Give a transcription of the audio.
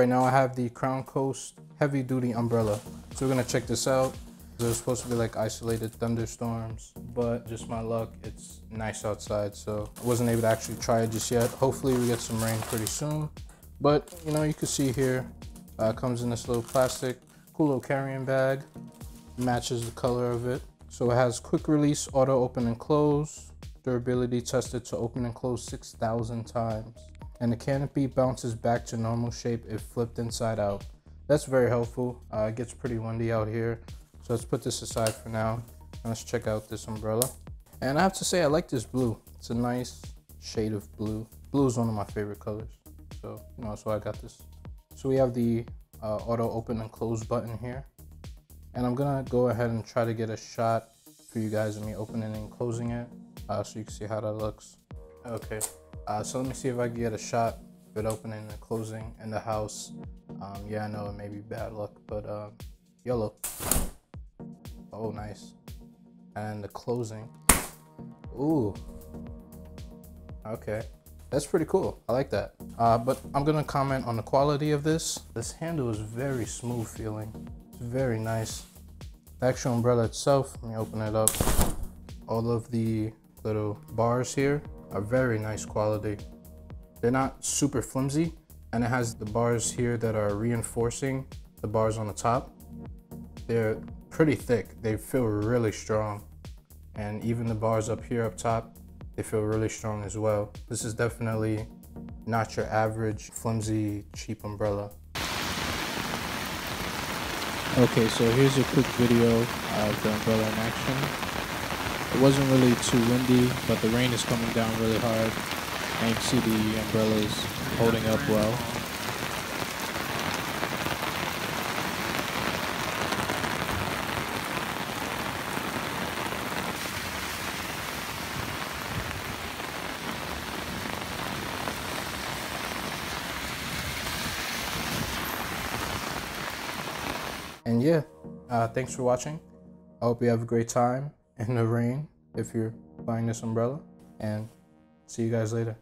Right now I have the Crown Coast Heavy Duty Umbrella. So we're gonna check this out. There's supposed to be like isolated thunderstorms, but just my luck, it's nice outside, so I wasn't able to actually try it just yet. Hopefully we get some rain pretty soon. But you know, you can see here, comes in this little plastic, cool little carrying bag, matches the color of it. So it has quick release, auto open and close, durability tested to open and close 6,000 times. And the canopy bounces back to normal shape if flipped inside out. That's very helpful. It gets pretty windy out here. So let's put this aside for now. And let's check out this umbrella. And I have to say, I like this blue. It's a nice shade of blue. Blue is one of my favorite colors. So, you know, that's why I got this. So we have the auto open and close button here. And I'm gonna go ahead and try to get a shot for you guys of me opening and closing it. So you can see how that looks. Okay. So let me see if I can get a shot of it opening and closing in the house. Yeah, I know it may be bad luck, but YOLO. Oh, nice. And the closing. Ooh. Okay. That's pretty cool. I like that. But I'm gonna comment on the quality of this. This handle is very smooth feeling. It's very nice. The actual umbrella itself, let me open it up. All of the little bars here are very nice quality. They're not super flimsy, and it has the bars here that are reinforcing the bars on the top. They're pretty thick. They feel really strong. And even the bars up here up top, they feel really strong as well. This is definitely not your average flimsy, cheap umbrella. Okay, so here's a quick video of the umbrella in action. It wasn't really too windy, but the rain is coming down really hard, and you can see the umbrellas holding up well. And yeah, thanks for watching. I hope you have a great time in the rain if you're buying this umbrella, and see you guys later.